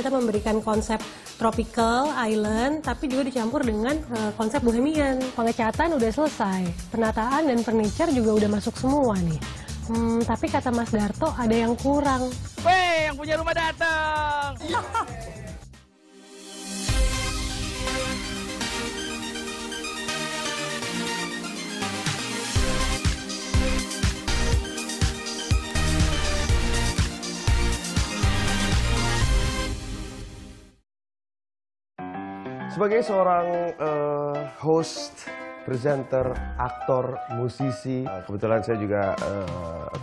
kita memberikan konsep tropical island, tapi juga dicampur dengan konsep bohemian. Pengecatan udah selesai, penataan dan furniture juga udah masuk semua nih. Tapi kata Mas Darto ada yang kurang. Wey, yang punya rumah datang! Sebagai seorang host, presenter, aktor, musisi, kebetulan saya juga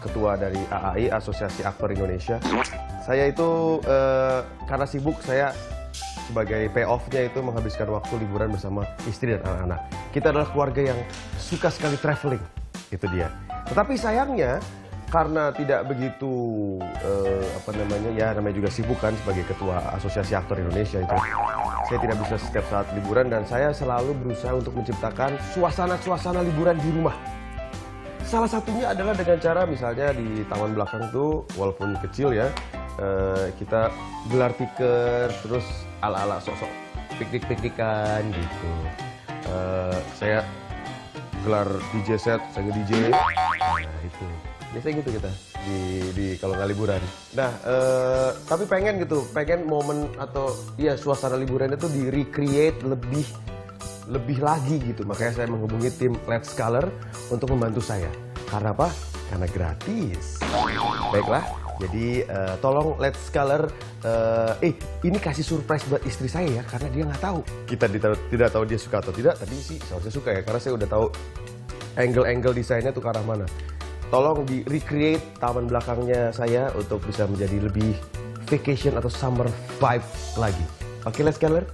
ketua dari AAI, Asosiasi Aktor Indonesia. Saya itu karena sibuk, saya sebagai payoff-nya itu menghabiskan waktu liburan bersama istri dan anak-anak. Kita adalah keluarga yang suka sekali traveling, itu dia. Tetapi sayangnya, karena tidak begitu, namanya juga sibuk kan sebagai ketua Asosiasi Aktor Indonesia itu. Saya tidak bisa setiap saat liburan dan saya selalu berusaha untuk menciptakan suasana-suasana liburan di rumah. Salah satunya adalah dengan cara misalnya di taman belakang tuh, walaupun kecil ya, kita gelar tikar, terus ala-ala sosok piknik-piknikan gitu. Saya gelar DJ set, saya nge-DJ. Nah, itu. Biasanya gitu kita di kalau nggak liburan. Nah, tapi pengen gitu, pengen momen atau ya suasana liburan itu di recreate lebih lagi gitu. Makanya saya menghubungi tim Let's Color untuk membantu saya. Karena apa? Karena gratis. Baiklah, jadi tolong Let's Color. Ini kasih surprise buat istri saya ya, karena dia nggak tahu. Kita tidak tahu dia suka atau tidak, tapi sih seharusnya suka ya, karena saya udah tahu angle-angle desainnya tuh ke arah mana. Tolong di-recreate taman belakangnya saya untuk bisa menjadi lebih vacation atau summer vibe lagi. Oke, Let's Color.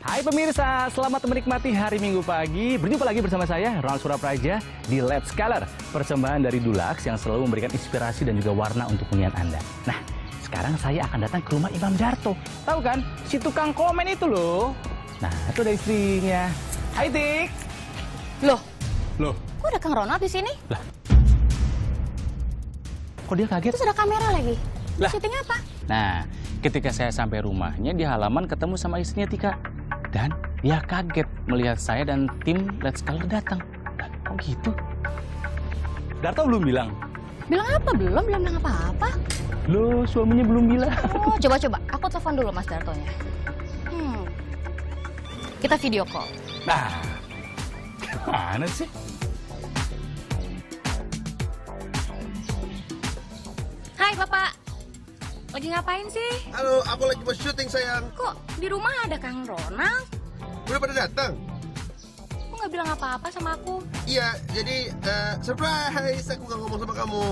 Hai pemirsa, selamat menikmati hari Minggu pagi. Berjumpa lagi bersama saya, Ronald Surapraja, di Let's Color. Persembahan dari Dulux yang selalu memberikan inspirasi dan juga warna untuk hunian Anda. Nah, sekarang saya akan datang ke rumah Imam Darto. Tahu kan, si tukang komen itu loh. Nah, itu ada istrinya. Hai, Tik. Loh, kok ada Kang Ronald di sini? Lah, kok dia kaget? Terus ada kamera lagi. Lah, syuting apa? Nah, ketika saya sampai rumahnya di halaman ketemu sama istrinya Tika. Dan dia kaget melihat saya dan tim Let's Color datang. Dan kok gitu? Darto belum bilang. Bilang apa? Belum bilang apa-apa. Loh, suaminya belum bilang. Oh, coba. Aku telepon dulu Mas Dartonya. Kita video call. Nah. Mana sih? Hai Bapak, lagi ngapain sih? Halo, aku lagi mau syuting sayang. Kok di rumah ada Kang Ronald? Udah pada datang? Kok nggak bilang apa-apa sama aku? Iya, jadi surprise, aku nggak ngomong sama kamu.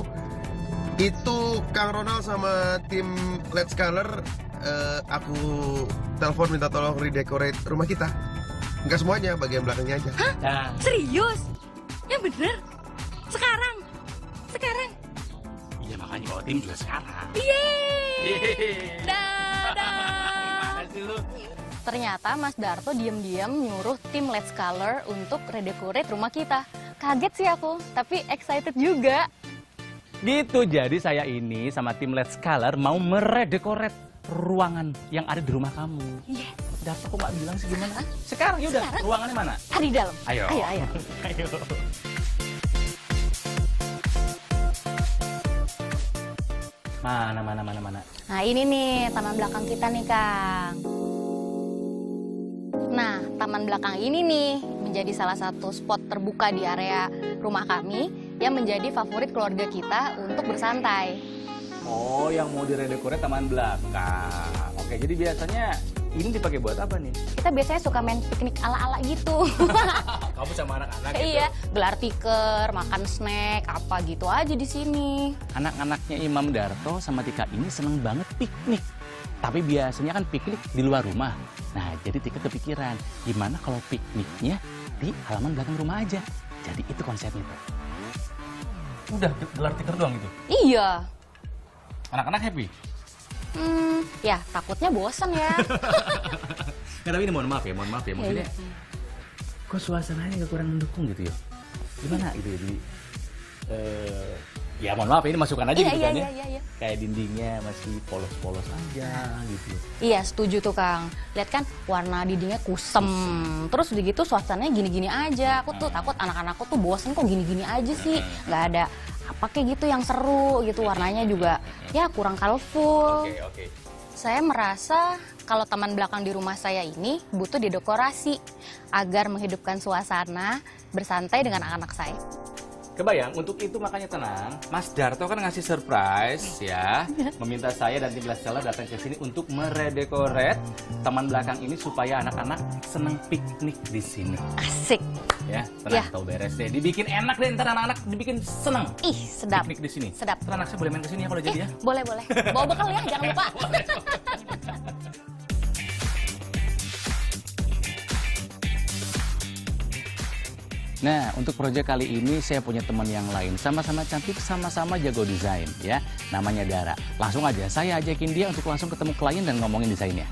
Itu Kang Ronald sama tim Let's Color. Aku telepon minta tolong redecorate rumah kita. Enggak semuanya, bagian belakangnya aja. Hah? Nah. Serius? Ya bener? Sekarang? Iya, makanya bawa tim juga sekarang. Yeay! Dadah! Ternyata Mas Darto diam-diam nyuruh tim Let's Color untuk redekorate rumah kita. Kaget sih aku, tapi excited juga. Gitu, jadi saya ini sama tim Let's Color mau meredekorate ruangan yang ada di rumah kamu. Iya. Yes. Darto kok nggak bilang sih gimana? Sekarang yaudah, ruangannya mana? Ada di dalam. Ayo. Mana. Nah ini nih taman belakang kita nih Kang. Nah taman belakang ini nih menjadi salah satu spot terbuka di area rumah kami yang menjadi favorit keluarga kita untuk bersantai. Oh yang mau diredekorasi taman belakang. Oke jadi biasanya ini dipakai buat apa nih? Kita biasanya suka main piknik ala-ala gitu. Kamu sama anak-anak gitu? Iya, gelar tikar, makan snack, apa gitu aja di sini. Anak-anaknya Imam Darto sama Tika ini seneng banget piknik. Tapi biasanya kan piknik di luar rumah. Nah, jadi Tika kepikiran, gimana kalau pikniknya di halaman belakang rumah aja? Jadi itu konsepnya, Pak. Udah, gelar tikar doang gitu? Iya. Anak-anak happy? Ya takutnya bosan ya. Nggak, tapi ini mohon maaf ya, maksudnya kok suasananya nggak kurang mendukung gitu ya? Gimana gitu jadi Ya mohon maaf, ini masukkan aja gitu kan ya. Iya. Kayak dindingnya masih polos-polos aja gitu. Iya, setuju tuh Kang. Lihat kan warna dindingnya kusem. Terus udah gitu suasananya gini-gini aja. Aku tuh takut anak-anakku tuh bosen kok gini-gini aja sih. Nggak ada apa kayak gitu yang seru gitu. Warnanya juga ya kurang colorful. Oke. Saya merasa kalau taman belakang di rumah saya ini butuh didekorasi agar menghidupkan suasana bersantai dengan anak-anak saya. Kebayang, untuk itu makanya tenang, Mas Darto kan ngasih surprise ya, meminta saya dan tim Let's Color datang ke sini untuk meredekoret taman belakang ini supaya anak-anak seneng piknik di sini. Asik. Ya, tenang, tahu beres deh. Dibikin enak deh, ntar anak-anak dibikin seneng. Ih, sedap. Piknik di sini. Sedap. Ntar anak saya boleh main ke sini ya kalau jadi ya? Boleh, boleh. Bawa bekal ya, jangan lupa. Nah, untuk proyek kali ini saya punya teman yang lain, sama-sama cantik, sama-sama jago desain ya. Namanya Dara. Langsung aja saya ajakin dia untuk langsung ketemu klien dan ngomongin desainnya.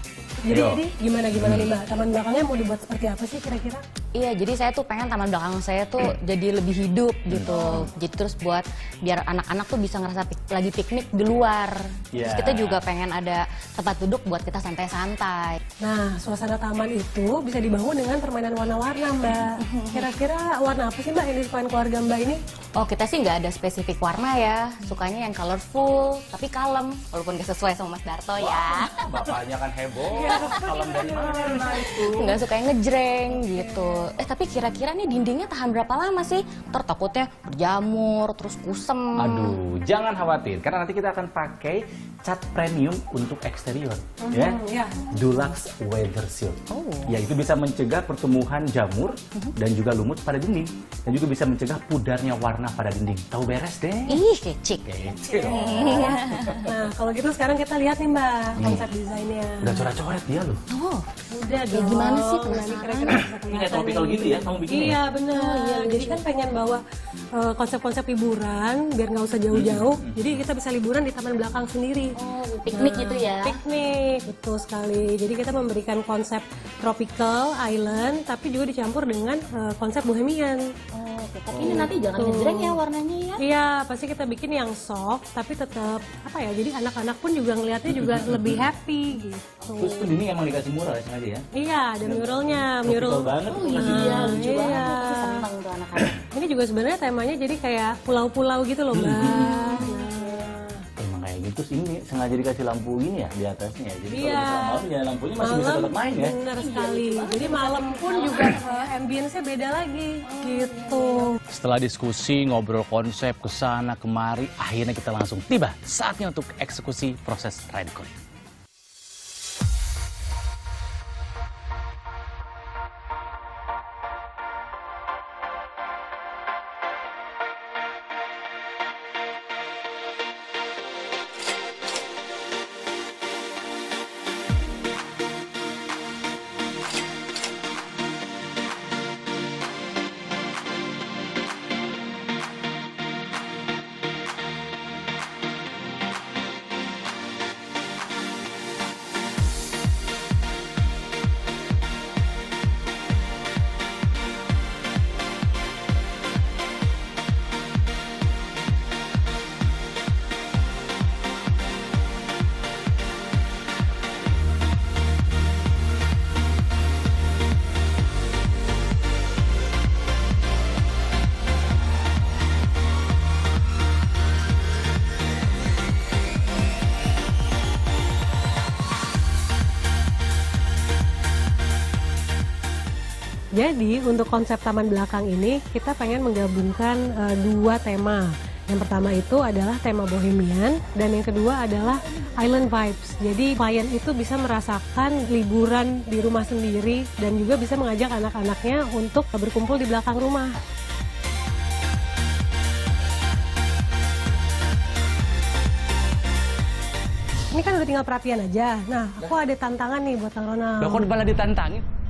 Jadi gimana nih Mbak? Taman belakangnya mau dibuat seperti apa sih kira-kira? Iya, jadi saya tuh pengen taman belakang saya tuh jadi lebih hidup gitu. Jadi terus buat biar anak-anak tuh bisa ngerasa lagi piknik di luar. Terus kita juga pengen ada tempat duduk buat kita santai-santai. Nah, suasana taman itu bisa dibangun dengan permainan warna-warna Mbak. Kira-kira warna apa sih Mbak yang disukain keluarga Mbak ini? Oh, kita sih nggak ada spesifik warna ya. Sukanya yang colorful, tapi kalem. Walaupun nggak sesuai sama Mas Darto ya. Bapaknya kan heboh. Kalem dari mana itu? Nggak suka yang ngejreng gitu. Tapi kira-kira nih dindingnya tahan berapa lama sih? Ntar takutnya berjamur, terus kusem. Aduh, jangan khawatir. Karena nanti kita akan pakai cat premium untuk eksterior. Dulux Weather Suit. Ya, itu bisa mencegah pertumbuhan jamur dan juga lumut pada dinding. Dan juga bisa mencegah pudarnya warna pada dinding. Tahu beres deh. Ih, kecil. Nah, kalau gitu sekarang kita lihat nih Mbak, konsep desainnya. Udah coret-coret dia loh. Oh, udah dong. Ya, gimana sih kira-kira? Kayak tropical gitu ya, kamu bikin. Iya, benar. Jadi kan pengen bawa konsep-konsep hiburan biar nggak usah jauh-jauh. Jadi kita bisa liburan di taman belakang sendiri. Oh, piknik gitu ya. Piknik, betul sekali. Jadi kita memberikan konsep tropical island tapi juga dicampur dengan konsep bohemian. Tapi ini nanti jangan ngejreng ya warnanya ya. Iya, pasti kita bikin yang soft tapi tetap apa ya? Jadi anak-anak pun juga ngelihatnya juga lebih happy gitu. Terus tuh ini emang dikasih mural sengaja ya? Iya, ada muralnya, mural. Iya. Ini juga sebenarnya temanya jadi kayak pulau-pulau gitu loh, Mbak. Emang kayak gitu sih, ini sengaja dikasih lampu ini ya di atasnya. Jadi kalau malam ya lampunya masih bisa tetap main ya. Benar sekali. Jadi malam pun juga ambience-nya beda lagi gitu. Setelah diskusi, ngobrol konsep kesana kemari, akhirnya kita langsung tiba saatnya untuk eksekusi proses redekoring. Jadi untuk konsep taman belakang ini kita pengen menggabungkan dua tema. Yang pertama itu adalah tema bohemian dan yang kedua adalah island vibes. Jadi klien itu bisa merasakan liburan di rumah sendiri dan juga bisa mengajak anak-anaknya untuk berkumpul di belakang rumah. Ini kan udah tinggal perapian aja. Nah, aku ada tantangan nih buat Kang Ronald. Kok malah ditantangin?